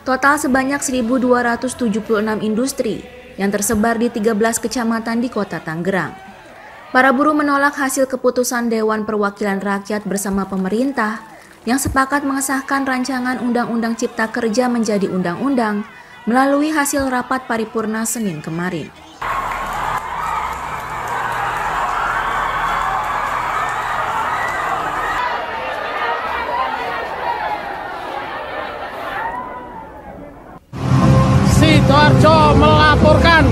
Total sebanyak 1.276 industri yang tersebar di 13 kecamatan di Kota Tangerang. Para buruh menolak hasil keputusan Dewan Perwakilan Rakyat bersama pemerintah yang sepakat mengesahkan rancangan Undang-Undang Cipta Kerja menjadi undang-undang melalui hasil rapat paripurna Senin kemarin. Sidoarjo melaporkan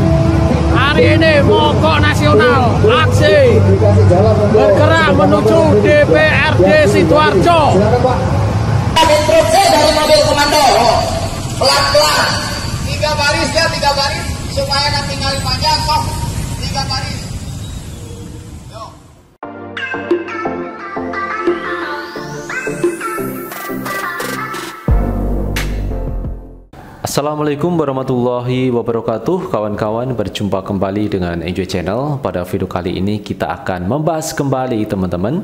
hari ini mogok nasional aksi bergerak menuju DPRD Sidoarjo. Instruksi dari mobil komando pelan-pelan, 3 baris ya, 3 baris supaya nggak tinggalin panjang, kok 3 baris. Assalamualaikum warahmatullahi wabarakatuh. Kawan-kawan, berjumpa kembali dengan Enjoy Channel. Pada video kali ini kita akan membahas kembali teman-teman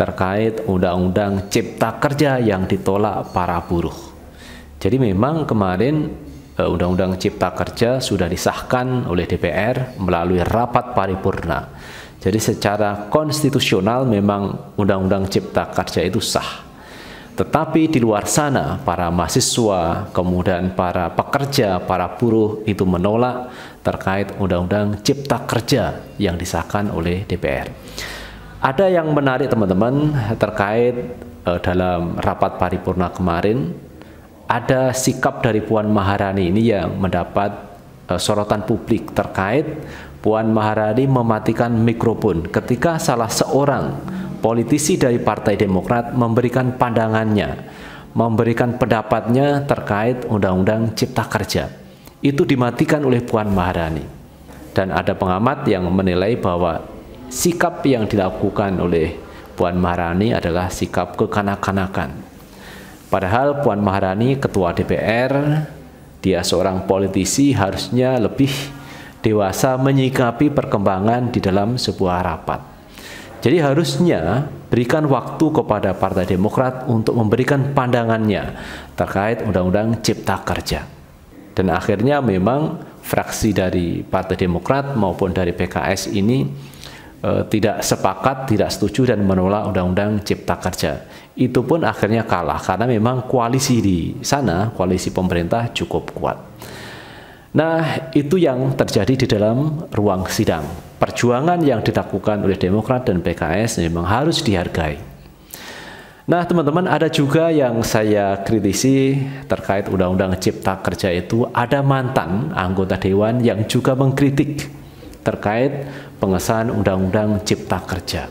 terkait Undang-Undang Cipta Kerja yang ditolak para buruh. Jadi memang kemarin Undang-Undang Cipta Kerja sudah disahkan oleh DPR melalui rapat paripurna. Jadi secara konstitusional memang Undang-Undang Cipta Kerja itu sah. Tetapi di luar sana, para mahasiswa, kemudian para pekerja, para buruh itu menolak terkait Undang-Undang Cipta Kerja yang disahkan oleh DPR. Ada yang menarik teman-teman terkait dalam rapat paripurna kemarin, ada sikap dari Puan Maharani ini yang mendapat sorotan publik terkait Puan Maharani mematikan mikrofon ketika salah seorang politisi dari Partai Demokrat memberikan pandangannya, memberikan pendapatnya terkait Undang-Undang Cipta Kerja. Itu dimatikan oleh Puan Maharani. Dan ada pengamat yang menilai bahwa sikap yang dilakukan oleh Puan Maharani adalah sikap kekanak-kanakan. Padahal Puan Maharani ketua DPR, dia seorang politisi, harusnya lebih dewasa menyikapi perkembangan di dalam sebuah rapat. Jadi harusnya berikan waktu kepada Partai Demokrat untuk memberikan pandangannya terkait Undang-Undang Cipta Kerja. Dan akhirnya memang fraksi dari Partai Demokrat maupun dari PKS ini tidak sepakat, tidak setuju dan menolak Undang-Undang Cipta Kerja. Itu pun akhirnya kalah karena memang koalisi di sana, koalisi pemerintah cukup kuat. Nah, itu yang terjadi di dalam ruang sidang. Perjuangan yang dilakukan oleh Demokrat dan PKS memang harus dihargai. Nah teman-teman, ada juga yang saya kritisi terkait Undang-Undang Cipta Kerja itu, ada mantan anggota Dewan yang juga mengkritik terkait pengesahan Undang-Undang Cipta Kerja.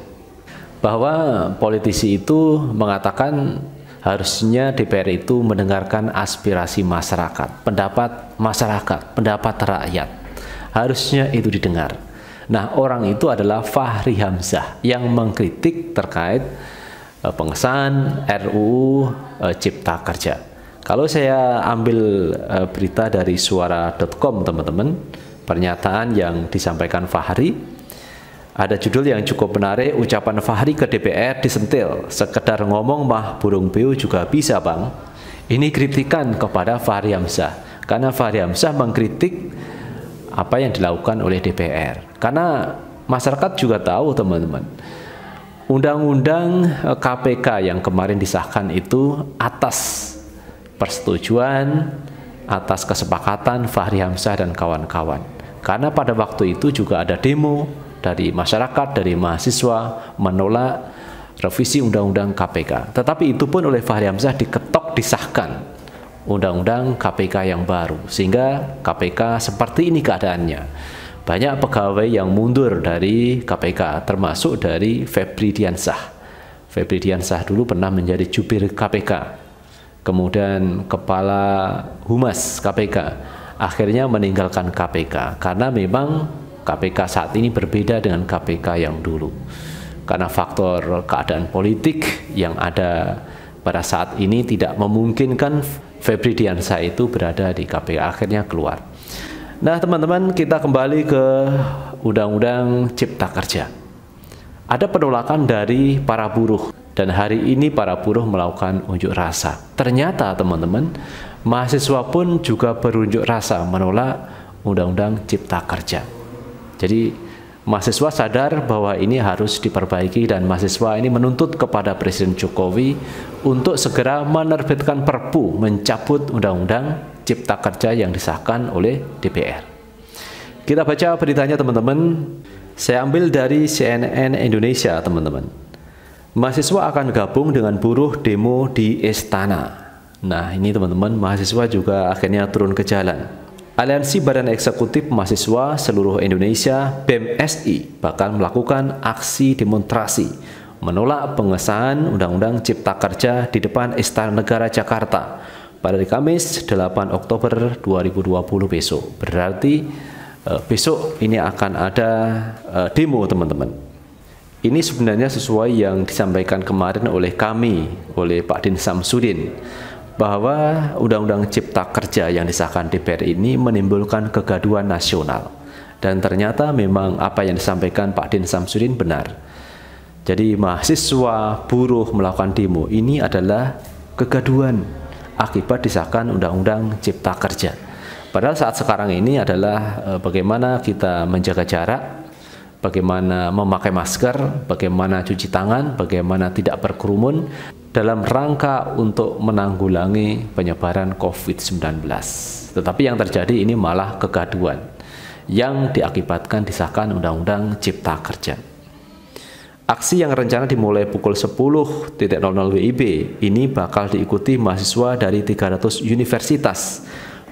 Bahwa politisi itu mengatakan harusnya DPR itu mendengarkan aspirasi masyarakat, pendapat rakyat. Harusnya itu didengar. Nah, orang itu adalah Fahri Hamzah yang mengkritik terkait pengesahan RUU Cipta Kerja. Kalau saya ambil berita dari suara.com teman-teman, pernyataan yang disampaikan Fahri, ada judul yang cukup menarik, ucapan Fahri ke DPR disentil, sekedar ngomong mah burung beo juga bisa bang. Ini kritikan kepada Fahri Hamzah, karena Fahri Hamzah mengkritik apa yang dilakukan oleh DPR. Karena masyarakat juga tahu teman-teman, Undang-Undang KPK yang kemarin disahkan itu atas persetujuan, atas kesepakatan Fahri Hamzah dan kawan-kawan. Karena pada waktu itu juga ada demo dari masyarakat, dari mahasiswa menolak revisi Undang-Undang KPK. Tetapi itu pun oleh Fahri Hamzah diketok disahkan Undang-Undang KPK yang baru, sehingga KPK seperti ini keadaannya. Banyak pegawai yang mundur dari KPK, termasuk dari Febri Diansyah. Febri Diansyah dulu pernah menjadi jubir KPK, kemudian kepala humas KPK, akhirnya meninggalkan KPK karena memang KPK saat ini berbeda dengan KPK yang dulu, karena faktor keadaan politik yang ada pada saat ini tidak memungkinkan Febri Diansyah itu berada di KPK, akhirnya keluar. Nah teman-teman, kita kembali ke Undang-Undang Cipta Kerja. Ada penolakan dari para buruh, dan hari ini para buruh melakukan unjuk rasa. Ternyata teman-teman, mahasiswa pun juga berunjuk rasa menolak Undang-Undang Cipta Kerja. Jadi mahasiswa sadar bahwa ini harus diperbaiki dan mahasiswa ini menuntut kepada Presiden Jokowi untuk segera menerbitkan perpu mencabut Undang-Undang Cipta Kerja yang disahkan oleh DPR. Kita baca beritanya teman-teman. Saya ambil dari CNN Indonesia teman-teman. Mahasiswa akan gabung dengan buruh demo di Istana. Nah ini teman-teman, mahasiswa juga akhirnya turun ke jalan. Aliansi Badan Eksekutif Mahasiswa Seluruh Indonesia BEM SI bakal melakukan aksi demonstrasi menolak pengesahan Undang-Undang Cipta Kerja di depan Istana Negara Jakarta pada hari Kamis 8 Oktober 2020 besok. Berarti besok ini akan ada demo teman-teman. Ini sebenarnya sesuai yang disampaikan kemarin oleh kami, oleh Pak Din Samsudin, bahwa Undang-Undang Cipta Kerja yang disahkan DPR ini menimbulkan kegaduhan nasional. Dan ternyata memang apa yang disampaikan Pak Din Samsudin benar. Jadi mahasiswa, buruh melakukan demo ini adalah kegaduhan akibat disahkan Undang-Undang Cipta Kerja. Padahal saat sekarang ini adalah bagaimana kita menjaga jarak, bagaimana memakai masker, bagaimana cuci tangan, bagaimana tidak berkerumun dalam rangka untuk menanggulangi penyebaran COVID-19. Tetapi yang terjadi ini malah kegaduhan yang diakibatkan disahkan Undang-Undang Cipta Kerja. Aksi yang rencana dimulai pukul 10.00 WIB ini bakal diikuti mahasiswa dari 300 universitas,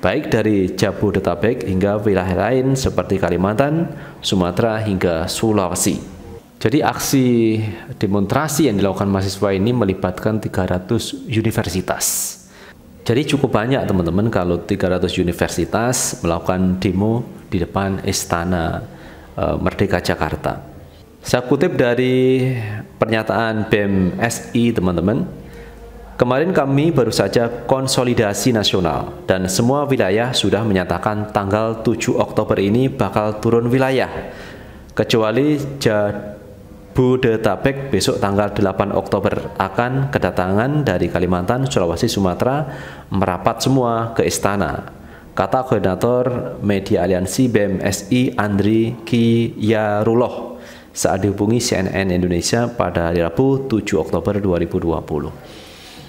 baik dari Jabodetabek hingga wilayah lain seperti Kalimantan, Sumatera hingga Sulawesi. Jadi aksi demonstrasi yang dilakukan mahasiswa ini melibatkan 300 universitas. Jadi cukup banyak teman-teman kalau 300 universitas melakukan demo di depan Istana Merdeka Jakarta. Saya kutip dari pernyataan BEM SI teman-teman. Kemarin kami baru saja konsolidasi nasional dan semua wilayah sudah menyatakan tanggal 7 Oktober ini bakal turun wilayah, kecuali Jabodetabek besok tanggal 8 Oktober akan kedatangan dari Kalimantan, Sulawesi, Sumatera merapat semua ke istana, kata koordinator media aliansi BEM SI Andri Kiyaruloh saat dihubungi CNN Indonesia pada hari Rabu 7 Oktober 2020.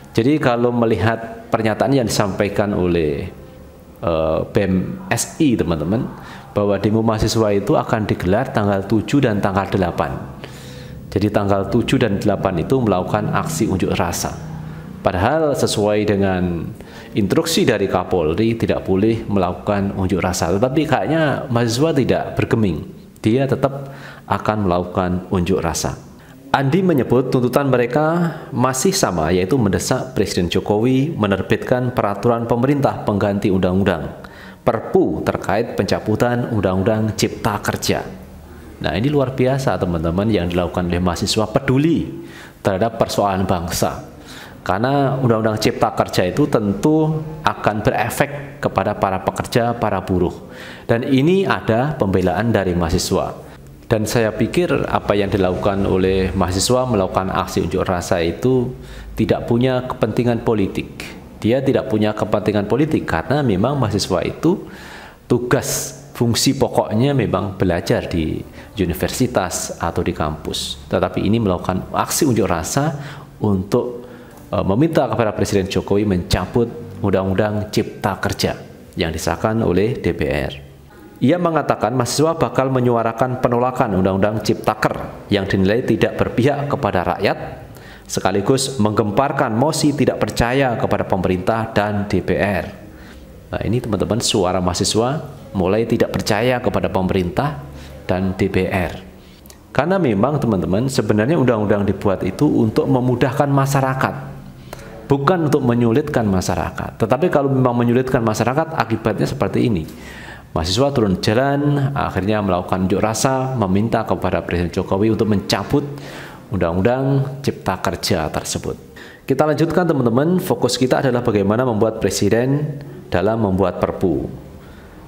Jadi kalau melihat pernyataan yang disampaikan oleh BEM SI teman-teman, bahwa demo mahasiswa itu akan digelar tanggal 7 dan tanggal 8. Jadi tanggal 7 dan 8 itu melakukan aksi unjuk rasa. Padahal sesuai dengan instruksi dari Kapolri tidak boleh melakukan unjuk rasa. Tetapi kayaknya mahasiswa tidak bergeming. Dia tetap akan melakukan unjuk rasa. Andi menyebut tuntutan mereka masih sama, yaitu mendesak Presiden Jokowi menerbitkan peraturan pemerintah pengganti undang-undang, perpu terkait pencabutan Undang-Undang Cipta Kerja. Nah ini luar biasa teman-teman yang dilakukan oleh mahasiswa peduli terhadap persoalan bangsa. Karena Undang-Undang Cipta Kerja itu tentu akan berefek kepada para pekerja, para buruh. Dan ini ada pembelaan dari mahasiswa. Dan saya pikir apa yang dilakukan oleh mahasiswa melakukan aksi unjuk rasa itu tidak punya kepentingan politik. Dia tidak punya kepentingan politik karena memang mahasiswa itu tugas fungsi pokoknya memang belajar di universitas atau di kampus. Tetapi ini melakukan aksi unjuk rasa untuk meminta kepada Presiden Jokowi mencabut Undang-Undang Cipta Kerja yang disahkan oleh DPR. Ia mengatakan mahasiswa bakal menyuarakan penolakan Undang-Undang Cipta Kerja yang dinilai tidak berpihak kepada rakyat, sekaligus menggemparkan mosi tidak percaya kepada pemerintah dan DPR. Nah ini teman-teman, suara mahasiswa mulai tidak percaya kepada pemerintah dan DPR. Karena memang teman-teman, sebenarnya undang-undang dibuat itu untuk memudahkan masyarakat, bukan untuk menyulitkan masyarakat. Tetapi kalau memang menyulitkan masyarakat, akibatnya seperti ini. Mahasiswa turun jalan, akhirnya melakukan unjuk rasa, meminta kepada Presiden Jokowi untuk mencabut Undang-Undang Cipta Kerja tersebut. Kita lanjutkan teman-teman, fokus kita adalah bagaimana membuat Presiden dalam membuat perpu.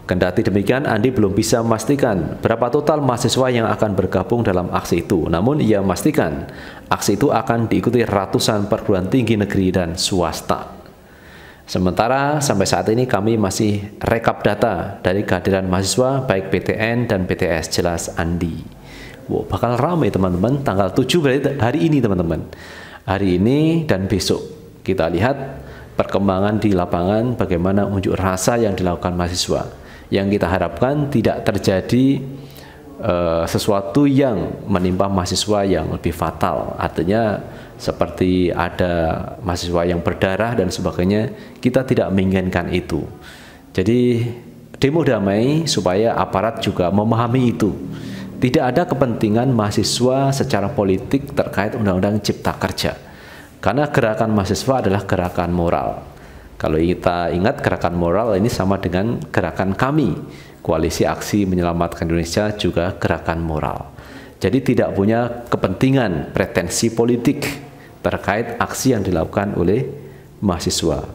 Kendati demikian, Andi belum bisa memastikan berapa total mahasiswa yang akan bergabung dalam aksi itu. Namun ia memastikan aksi itu akan diikuti ratusan perguruan tinggi negeri dan swasta. Sementara sampai saat ini kami masih rekap data dari kehadiran mahasiswa baik PTN dan PTS, jelas Andi. Wow, bakal ramai teman-teman, tanggal 7 berarti hari ini teman-teman. Hari ini dan besok kita lihat perkembangan di lapangan bagaimana unjuk rasa yang dilakukan mahasiswa. Yang kita harapkan tidak terjadi sesuatu yang menimpa mahasiswa yang lebih fatal. Artinya seperti ada mahasiswa yang berdarah dan sebagainya, kita tidak menginginkan itu. Jadi demo damai supaya aparat juga memahami itu. Tidak ada kepentingan mahasiswa secara politik terkait Undang-Undang Cipta Kerja. Karena gerakan mahasiswa adalah gerakan moral. Kalau kita ingat, gerakan moral ini sama dengan gerakan kami. Koalisi Aksi Menyelamatkan Indonesia juga gerakan moral. Jadi tidak punya kepentingan pretensi politik terkait aksi yang dilakukan oleh mahasiswa.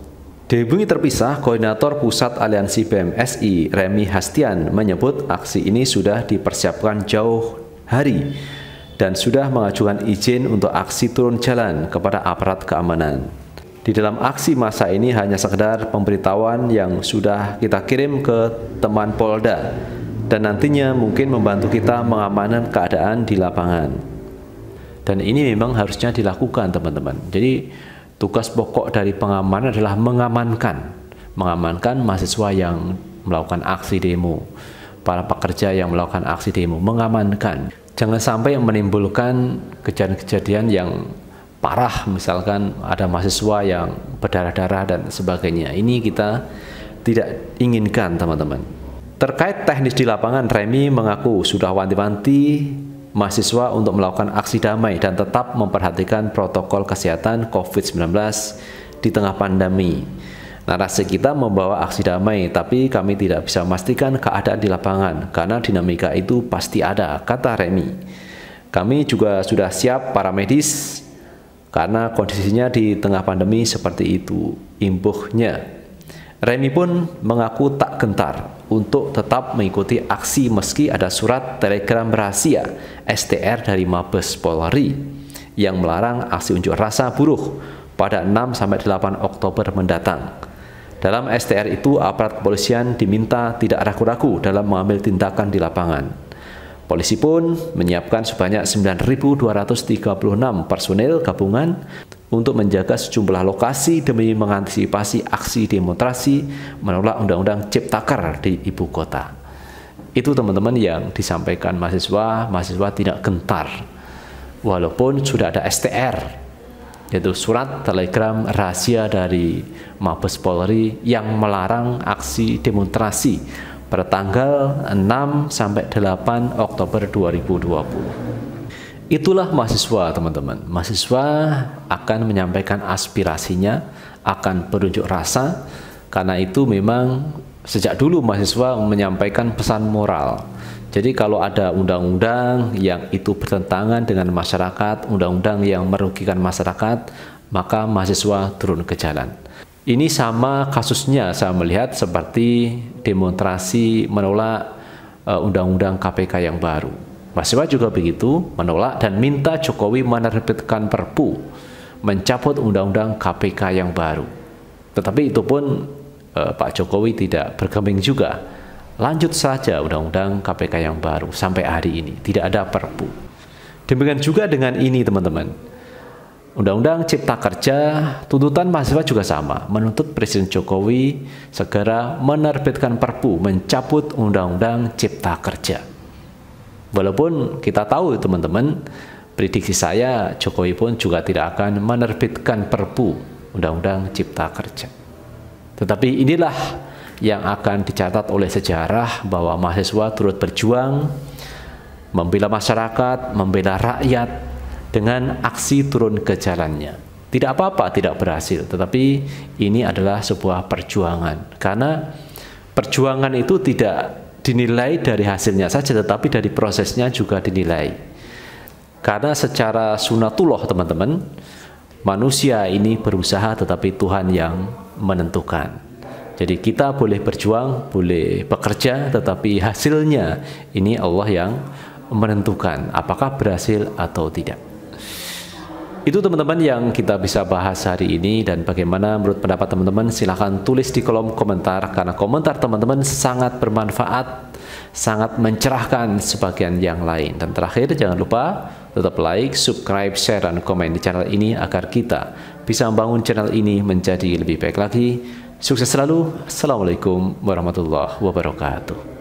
Dihubungi terpisah, Koordinator Pusat Aliansi BEM SI, Remy Hastian, menyebut aksi ini sudah dipersiapkan jauh hari dan sudah mengajukan izin untuk aksi turun jalan kepada aparat keamanan. Di dalam aksi massa ini hanya sekedar pemberitahuan yang sudah kita kirim ke teman Polda dan nantinya mungkin membantu kita mengamankan keadaan di lapangan. Dan ini memang harusnya dilakukan teman-teman. Jadi tugas pokok dari pengamanan adalah mengamankan mahasiswa yang melakukan aksi demo, para pekerja yang melakukan aksi demo, mengamankan. Jangan sampai menimbulkan kejadian-kejadian yang parah, misalkan ada mahasiswa yang berdarah-darah dan sebagainya. Ini kita tidak inginkan teman-teman. Terkait teknis di lapangan, Remy mengaku sudah wanti-wanti mahasiswa untuk melakukan aksi damai dan tetap memperhatikan protokol kesehatan COVID-19 di tengah pandemi. Narasi kita membawa aksi damai, tapi kami tidak bisa memastikan keadaan di lapangan karena dinamika itu pasti ada, kata Remy. Kami juga sudah siap para medis karena kondisinya di tengah pandemi seperti itu, imbuhnya. Remy pun mengaku tak gentar untuk tetap mengikuti aksi meski ada surat telegram rahasia STR dari Mabes Polri yang melarang aksi unjuk rasa buruh pada 6-8 Oktober mendatang. Dalam STR itu, aparat kepolisian diminta tidak ragu-ragu dalam mengambil tindakan di lapangan. Polisi pun menyiapkan sebanyak 9.236 personil gabungan untuk menjaga sejumlah lokasi demi mengantisipasi aksi demonstrasi menolak Undang-Undang Cipta Kerja di ibu kota. Itu teman-teman yang disampaikan mahasiswa tidak gentar walaupun sudah ada STR, yaitu surat telegram rahasia dari Mabes Polri yang melarang aksi demonstrasi pada tanggal 6-8 Oktober 2020. Itulah mahasiswa teman-teman. Mahasiswa akan menyampaikan aspirasinya, akan berunjuk rasa. Karena itu memang sejak dulu mahasiswa menyampaikan pesan moral. Jadi kalau ada undang-undang yang itu bertentangan dengan masyarakat, undang-undang yang merugikan masyarakat, maka mahasiswa turun ke jalan. Ini sama kasusnya saya melihat seperti demonstrasi menolak undang-undang KPK yang baru. Mahasiswa juga begitu, menolak dan minta Jokowi menerbitkan perpu mencabut undang-undang KPK yang baru. Tetapi itu pun Pak Jokowi tidak bergeming juga. Lanjut saja undang-undang KPK yang baru sampai hari ini, tidak ada perpu. Demikian juga dengan ini teman-teman. Undang-undang Cipta Kerja, tuntutan mahasiswa juga sama, menuntut Presiden Jokowi segera menerbitkan perpu mencabut Undang-Undang Cipta Kerja. Walaupun kita tahu teman-teman, prediksi saya Jokowi pun juga tidak akan menerbitkan perpu Undang-Undang Cipta Kerja. Tetapi inilah yang akan dicatat oleh sejarah bahwa mahasiswa turut berjuang membela masyarakat, membela rakyat dengan aksi turun ke jalannya. Tidak apa-apa tidak berhasil, tetapi ini adalah sebuah perjuangan. Karena perjuangan itu tidak dinilai dari hasilnya saja, tetapi dari prosesnya juga dinilai. Karena secara sunatullah teman-teman, manusia ini berusaha tetapi Tuhan yang menentukan. Jadi kita boleh berjuang, boleh bekerja, tetapi hasilnya ini Allah yang menentukan apakah berhasil atau tidak. Itu teman-teman yang kita bisa bahas hari ini, dan bagaimana menurut pendapat teman-teman silahkan tulis di kolom komentar, karena komentar teman-teman sangat bermanfaat, sangat mencerahkan sebagian yang lain. Dan terakhir, jangan lupa tetap like, subscribe, share, dan komen di channel ini agar kita bisa membangun channel ini menjadi lebih baik lagi. Sukses selalu. Assalamualaikum warahmatullahi wabarakatuh.